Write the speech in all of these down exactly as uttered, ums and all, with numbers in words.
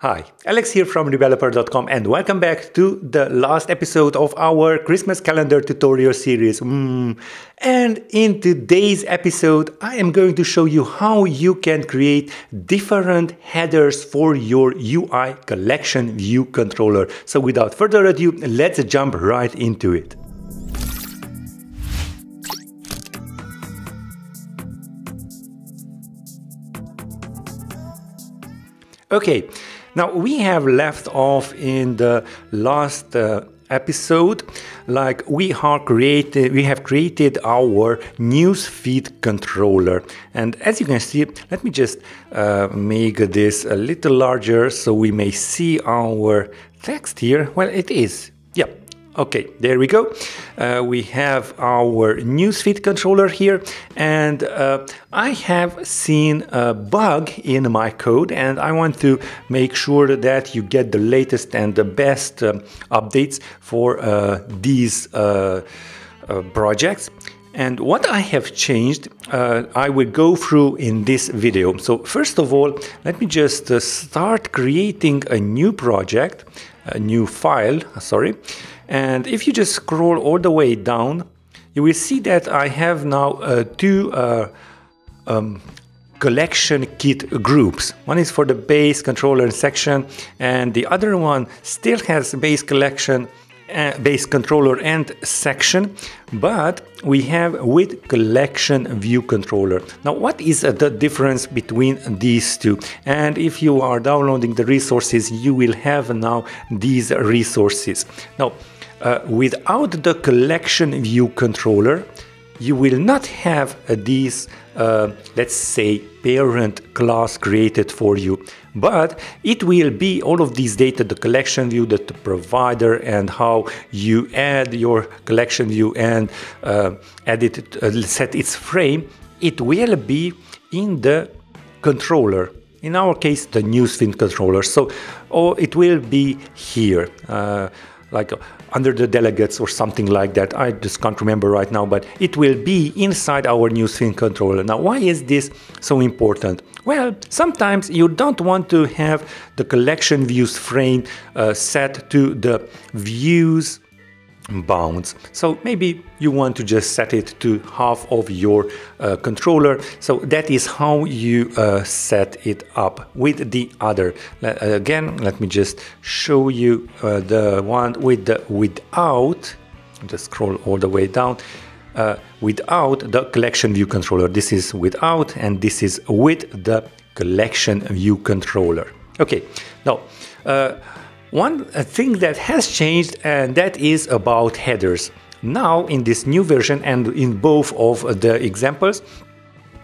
Hi, Alex here from rebeloper dot com and welcome back to the last episode of our Christmas calendar tutorial series. Mm. And in today's episode, I am going to show you how you can create different headers for your U I collection view controller. So without further ado, let's jump right into it. Okay. Now we have left off in the last uh, episode, like we are created, we have created our newsfeed controller. And as you can see, let me just uh, make this a little larger so we may see our text here. Well, it is, yeah. Okay, there we go. Uh, we have our newsfeed controller here, and uh, I have seen a bug in my code, and I want to make sure that you get the latest and the best um, updates for uh, these uh, uh, projects. And what I have changed, uh, I will go through in this video. So first of all, let me just uh, start creating a new project, a new file, sorry. And if you just scroll all the way down, you will see that I have now uh, two uh, um, collection kit groups. One is for the base controller section, and the other one still has base collection, uh, base controller and section, but we have with collection view controller. Now, what is uh, the difference between these two? And if you are downloading the resources, you will have now these resources. Now, Uh, without the collection view controller, you will not have uh, these, uh, let's say, parent class created for you. But it will be all of these data, the collection view, the, the provider, and how you add your collection view and uh, edit, uh, set its frame. It will be in the controller. In our case, the newsfeed controller. So oh, it will be here. Uh, like under the delegates or something like that. I just can't remember right now, but it will be inside our newsfeed controller. Now, why is this so important? Well, sometimes you don't want to have the collection views frame uh, set to the views bounds. So maybe you want to just set it to half of your uh, controller. So that is how you uh, set it up with the other. Again, let me just show you uh, the one with the without, just scroll all the way down, uh, without the collection view controller. This is without, and this is with the collection view controller. Okay, now, uh, one thing that has changed, and that is about headers. Now, in this new version and in both of the examples,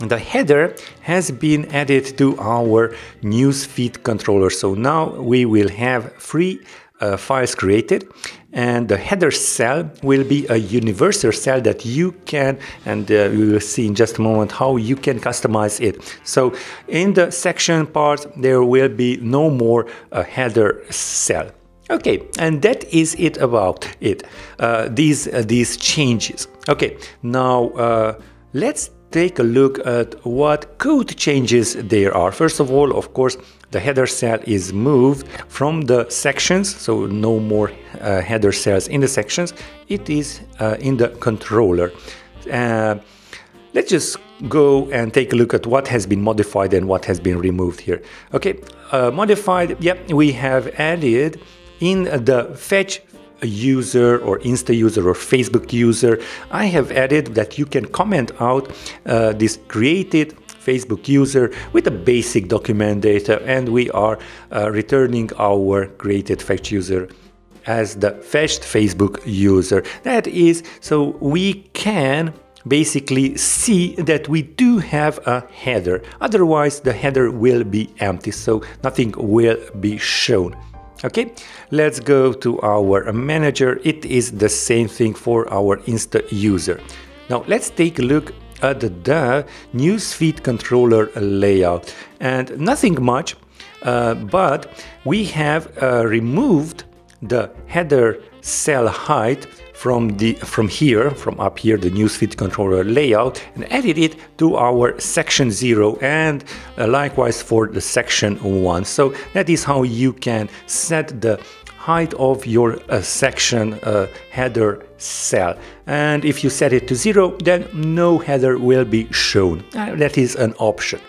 the header has been added to our newsfeed controller. So now we will have three uh, files created, and the header cell will be a universal cell that you can, and uh, we will see in just a moment how you can customize it. So in the section part, there will be no more a header cell. Okay, and that is it about it, uh, these, uh, these changes. Okay, now uh, let's take a look at what code changes there are. First of all, of course, the header cell is moved from the sections, so no more uh, header cells in the sections. It is uh, in the controller. Uh, let's just go and take a look at what has been modified and what has been removed here. Okay, uh, modified, yep, we have added in the fetch user or Insta user or Facebook user, I have added that you can comment out uh, this created Facebook user with a basic document data, and we are uh, returning our created fetch user as the fetched Facebook user. That is, so we can basically see that we do have a header. Otherwise, the header will be empty, so nothing will be shown. Okay, let's go to our manager. It is the same thing for our Insta user. Now let's take a look at the newsfeed controller layout, and nothing much, uh, but we have uh, removed the header cell height from the from here, from up here, the newsfeed controller layout, and added it to our section zero, and uh, likewise for the section one. So that is how you can set the height of your uh, section uh, header cell. And if you set it to zero, then no header will be shown. Uh, that is an option.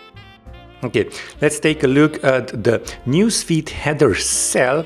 Okay, let's take a look at the newsfeed header cell.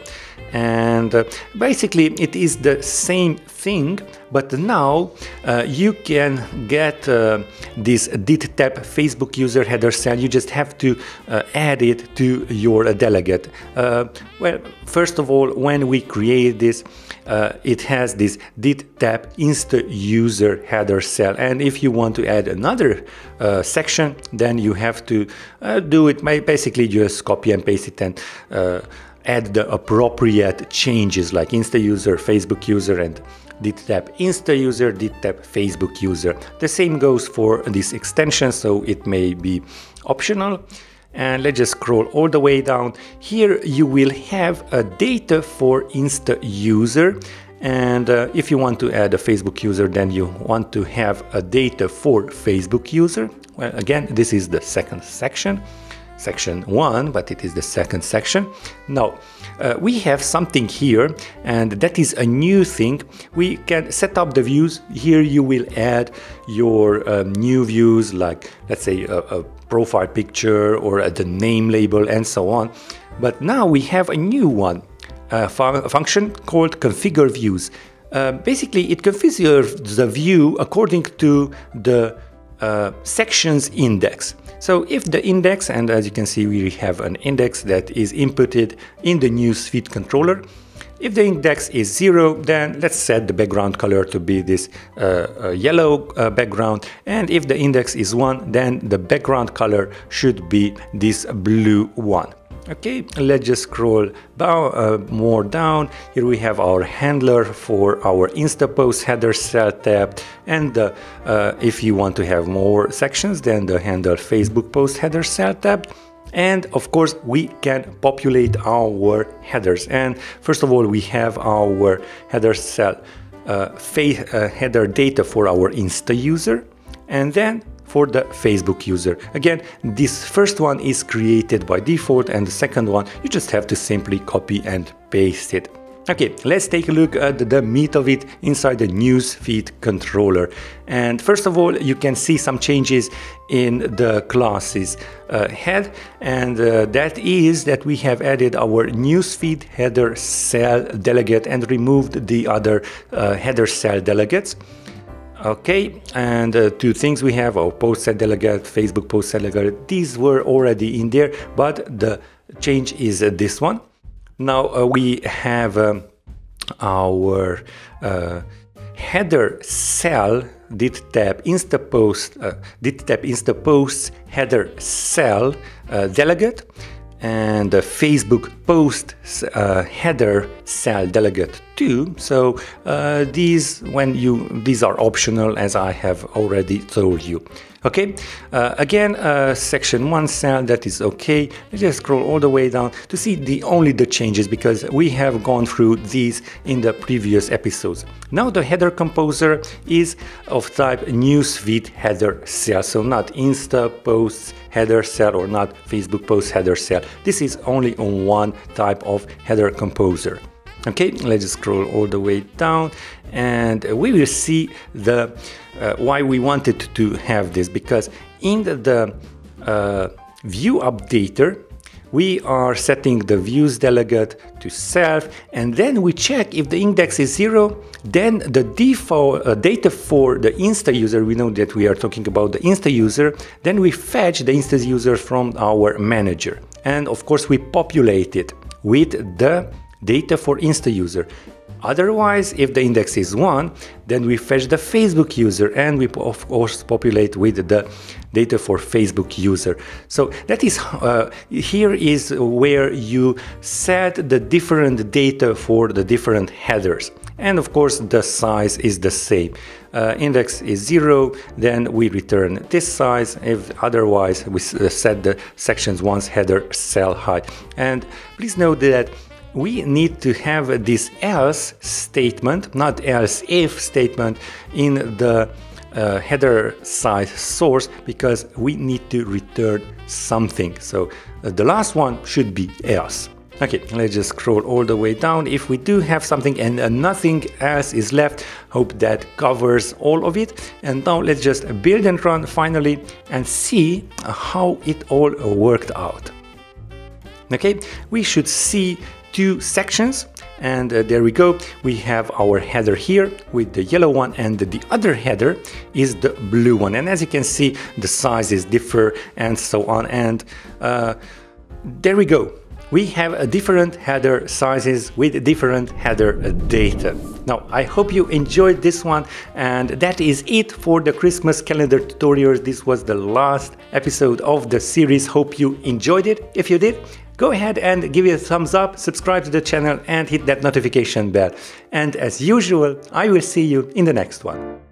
And uh, basically it is the same thing, but now uh, you can get uh, this did tap Facebook user header cell. You just have to uh, add it to your uh, delegate. Uh, well, first of all, when we create this, uh, it has this did tap Insta user header cell, and if you want to add another uh, section, then you have to uh, do it by basically just copy and paste it and uh, add the appropriate changes like Insta user, Facebook user, and did tap Insta user, did tap Facebook user. The same goes for this extension, so it may be optional. And let's just scroll all the way down. Here you will have a data for Insta user. And uh, if you want to add a Facebook user, then you want to have a data for Facebook user. Well, again, this is the second section. Section one, but it is the second section. Now, uh, we have something here, and that is a new thing. We can set up the views. Here you will add your um, new views, like, let's say, a, a profile picture or uh, the name label and so on. But now we have a new one, a fun function called configureViews. Uh, basically, it configures the view according to the Uh, sections index. So if the index, and as you can see we have an index that is inputted in the newsfeed controller, if the index is zero, then let's set the background color to be this uh, uh, yellow uh, background, and if the index is one, then the background color should be this blue one. Okay, let's just scroll down, uh, more down. Here we have our handler for our Insta post header cell tab, and uh, uh, if you want to have more sections, then the handle Facebook post header cell tab. And of course we can populate our headers, and first of all we have our header cell uh, uh, header data for our Insta user, and then for the Facebook user. Again, this first one is created by default, and the second one you just have to simply copy and paste it. Okay, let's take a look at the meat of it inside the newsfeed controller. And first of all, you can see some changes in the classes uh, head, and uh, that is that we have added our newsfeed header cell delegate and removed the other uh, header cell delegates. Okay, and uh, two things we have, our post set delegate, Facebook post set delegate, these were already in there, but the change is uh, this one. Now uh, we have um, our uh, header cell did tap Insta post, uh, did tap Insta post header cell uh, delegate, and the Facebook post uh, header cell delegate too. So uh, these when you these are optional, as I have already told you. Okay, uh, again, uh, section one cell, that is okay. Let's just scroll all the way down to see the only the changes, because we have gone through these in the previous episodes. Now the header composer is of type newsfeed header cell, so not Insta posts header cell or not Facebook post header cell. This is only on one type of header composer. Okay, let's just scroll all the way down, and we will see the uh, why we wanted to have this, because in the, the uh, view updater we are setting the views delegate to self, and then we check if the index is zero, then the default uh, data for the Insta user, we know that we are talking about the Insta user, then we fetch the Insta user from our manager, and of course we populate it with the data for Insta user. Otherwise, if the index is one, then we fetch the Facebook user, and we of course populate with the data for Facebook user. So that is uh, here is where you set the different data for the different headers, and of course the size is the same. Uh, index is zero, then we return this size. If otherwise, we set the sections one's header cell height. And please note that we need to have this else statement, not else if statement, in the uh, header side source, because we need to return something. So uh, the last one should be else. Okay, let's just scroll all the way down. If we do have something and uh, nothing else is left, hope that covers all of it. And now let's just build and run finally and see how it all worked out. Okay, we should see two sections, and uh, there we go. We have our header here with the yellow one, and the other header is the blue one. And as you can see, the sizes differ and so on. And uh, there we go. We have different header sizes with different header data. Now, I hope you enjoyed this one, and that is it for the Christmas calendar tutorials. This was the last episode of the series. Hope you enjoyed it. If you did, go ahead and give it a thumbs up, subscribe to the channel, and hit that notification bell. And as usual, I will see you in the next one.